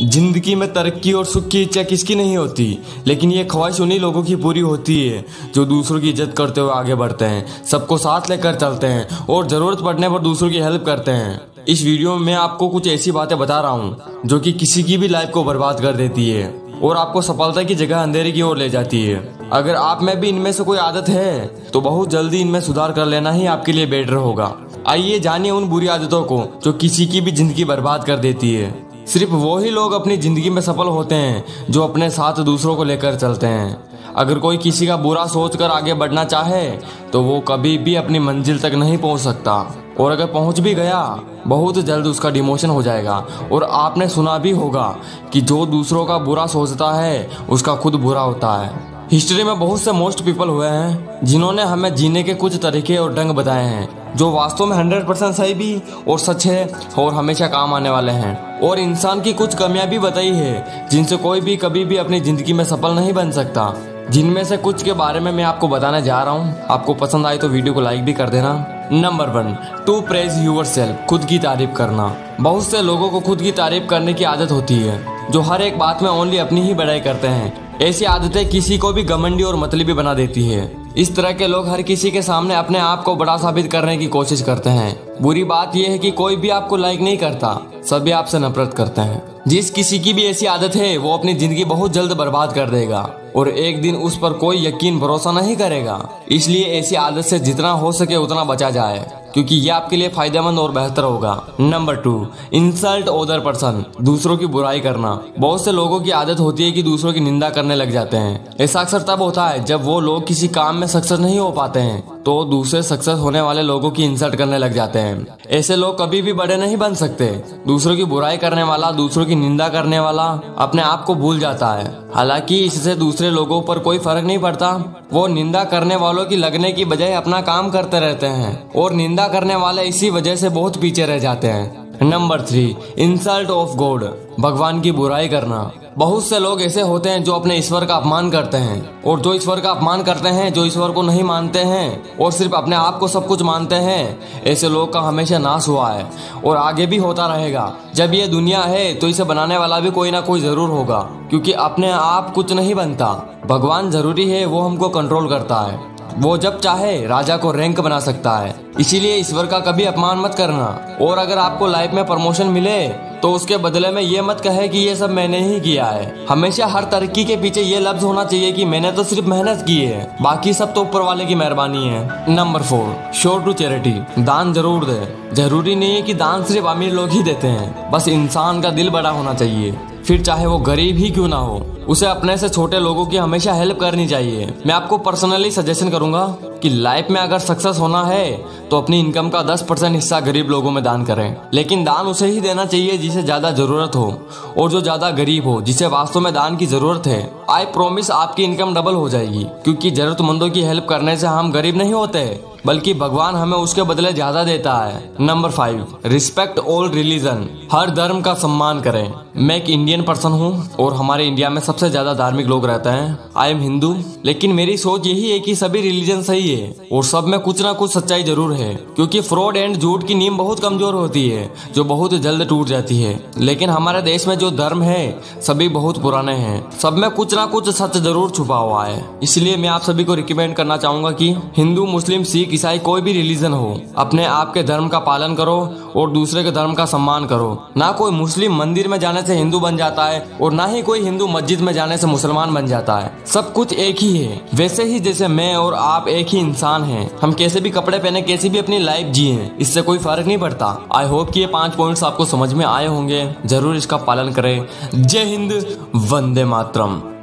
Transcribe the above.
जिंदगी में तरक्की और सुख की इच्छा किसकी नहीं होती, लेकिन ये ख्वाहिश उन्हीं लोगों की पूरी होती है जो दूसरों की इज्जत करते हुए आगे बढ़ते हैं, सबको साथ लेकर चलते हैं और ज़रूरत पड़ने पर दूसरों की हेल्प करते हैं। इस वीडियो में मैं आपको कुछ ऐसी बातें बता रहा हूँ जो कि किसी की भी लाइफ को बर्बाद कर देती है और आपको सफलता की जगह अंधेरे की ओर ले जाती है। अगर आप में भी इनमें से कोई आदत है तो बहुत जल्दी इनमें सुधार कर लेना ही आपके लिए बेटर होगा। आइए जानिए उन बुरी आदतों को जो किसी की भी जिंदगी बर्बाद कर देती है। सिर्फ वो ही लोग अपनी ज़िंदगी में सफल होते हैं जो अपने साथ दूसरों को लेकर चलते हैं। अगर कोई किसी का बुरा सोचकर आगे बढ़ना चाहे तो वो कभी भी अपनी मंजिल तक नहीं पहुंच सकता, और अगर पहुंच भी गया बहुत जल्द उसका डिमोशन हो जाएगा। और आपने सुना भी होगा कि जो दूसरों का बुरा सोचता है उसका खुद बुरा होता है। हिस्ट्री में बहुत से मोस्ट पीपल हुए हैं जिन्होंने हमें जीने के कुछ तरीके और ढंग बताए हैं जो वास्तव में 100% सही भी और सच है और हमेशा काम आने वाले हैं। और इंसान की कुछ कमियां भी बताई है जिनसे कोई भी कभी भी अपनी ज़िंदगी में सफल नहीं बन सकता, जिनमें से कुछ के बारे में मैं आपको बताने जा रहा हूं। आपको पसंद आए तो वीडियो को लाइक भी कर देना। नंबर 1, टू प्रेज योरसेल्फ, खुद की तारीफ करना। बहुत से लोगों को खुद की तारीफ करने की आदत होती है जो हर एक बात में ओनली अपनी ही बड़ाई करते हैं। ऐसी आदतें किसी को भी घमंडी और मतलबी बना देती है। इस तरह के लोग हर किसी के सामने अपने आप को बड़ा साबित करने की कोशिश करते हैं। बुरी बात यह है कि कोई भी आपको लाइक नहीं करता, सभी आपसे नफरत करते हैं। जिस किसी की भी ऐसी आदत है वो अपनी जिंदगी बहुत जल्द बर्बाद कर देगा और एक दिन उस पर कोई यकीन भरोसा नहीं करेगा। इसलिए ऐसी आदत से जितना हो सके उतना बचा जाए क्योंकि ये आपके लिए फायदेमंद और बेहतर होगा। नंबर 2, इंसल्ट अदर पर्सन, दूसरों की बुराई करना। बहुत से लोगों की आदत होती है कि दूसरों की निंदा करने लग जाते हैं। ऐसा अक्सर तब होता है जब वो लोग किसी काम में सक्सेस नहीं हो पाते हैं तो दूसरे सक्सेस होने वाले लोगों की इंसल्ट करने लग जाते हैं। ऐसे लोग कभी भी बड़े नहीं बन सकते। दूसरों की बुराई करने वाला, दूसरों की निंदा करने वाला अपने आप को भूल जाता है। हालांकि इससे दूसरे लोगों पर कोई फर्क नहीं पड़ता, वो निंदा करने वालों की लगने की बजाय अपना काम करते रहते हैं और निंदा करने वाले इसी वजह से बहुत पीछे रह जाते हैं। नंबर 3, इंसल्ट ऑफ गॉड, भगवान की बुराई करना। बहुत से लोग ऐसे होते हैं जो अपने ईश्वर का अपमान करते हैं, और जो ईश्वर का अपमान करते हैं, जो ईश्वर को नहीं मानते हैं और सिर्फ अपने आप को सब कुछ मानते हैं, ऐसे लोग का हमेशा नाश हुआ है और आगे भी होता रहेगा। जब ये दुनिया है तो इसे बनाने वाला भी कोई ना कोई जरूर होगा क्योंकि अपने आप कुछ नहीं बनता। भगवान जरूरी है, वो हमको कंट्रोल करता है। वो जब चाहे राजा को रैंक बना सकता है। इसीलिए ईश्वर का कभी अपमान मत करना, और अगर आपको लाइफ में प्रमोशन मिले तो उसके बदले में ये मत कहे कि ये सब मैंने ही किया है। हमेशा हर तरक्की के पीछे ये लफ्ज होना चाहिए कि मैंने तो सिर्फ मेहनत की है, बाकी सब तो ऊपर वाले की मेहरबानी है। नंबर 4, शो टू चैरिटी, दान जरूर दे। जरूरी नहीं है कि दान सिर्फ अमीर लोग ही देते हैं, बस इंसान का दिल बड़ा होना चाहिए, फिर चाहे वो गरीब ही क्यों ना हो। उसे अपने से छोटे लोगों की हमेशा हेल्प करनी चाहिए। मैं आपको पर्सनली सजेशन करूंगा कि लाइफ में अगर सक्सेस होना है तो अपनी इनकम का 10% हिस्सा गरीब लोगों में दान करें, लेकिन दान उसे ही देना चाहिए जिसे ज़्यादा ज़रूरत हो और जो ज़्यादा गरीब हो, जिसे वास्तव में दान की ज़रूरत है। आई प्रोमिस आपकी इनकम डबल हो जाएगी क्योंकि ज़रूरतमंदों की हेल्प करने से हम गरीब नहीं होते, बल्कि भगवान हमें उसके बदले ज्यादा देता है। नंबर 5, रिस्पेक्ट ऑल रिलीजन, हर धर्म का सम्मान करें। मैं एक इंडियन पर्सन हूँ और हमारे इंडिया में सबसे ज्यादा धार्मिक लोग रहते हैं। आई एम हिंदू, लेकिन मेरी सोच यही है कि सभी रिलीजन सही है और सब में कुछ ना कुछ सच्चाई जरूर है क्योंकि फ्रॉड एंड झूठ की नींव बहुत कमजोर होती है जो बहुत जल्द टूट जाती है। लेकिन हमारे देश में जो धर्म है सभी बहुत पुराने हैं, सब में कुछ ना कुछ सच जरूर छुपा हुआ है। इसलिए मैं आप सभी को रिकमेंड करना चाहूंगा कि हिंदू, मुस्लिम, सिख, ईसाई, कोई भी रिलीजन हो, अपने आप के धर्म का पालन करो और दूसरे के धर्म का सम्मान करो। ना कोई मुस्लिम मंदिर में जाने से हिंदू बन जाता है और ना ही कोई हिंदू मस्जिद में जाने से मुसलमान बन जाता है। सब कुछ एक ही है, वैसे ही जैसे मैं और आप एक ही इंसान हैं। हम कैसे भी कपड़े पहने, कैसी भी अपनी लाइफ जिए, इससे कोई फर्क नहीं पड़ता। आई होप कि ये 5 पॉइंट्स आपको समझ में आए होंगे, जरूर इसका पालन करें। जय हिंद, वंदे मातरम।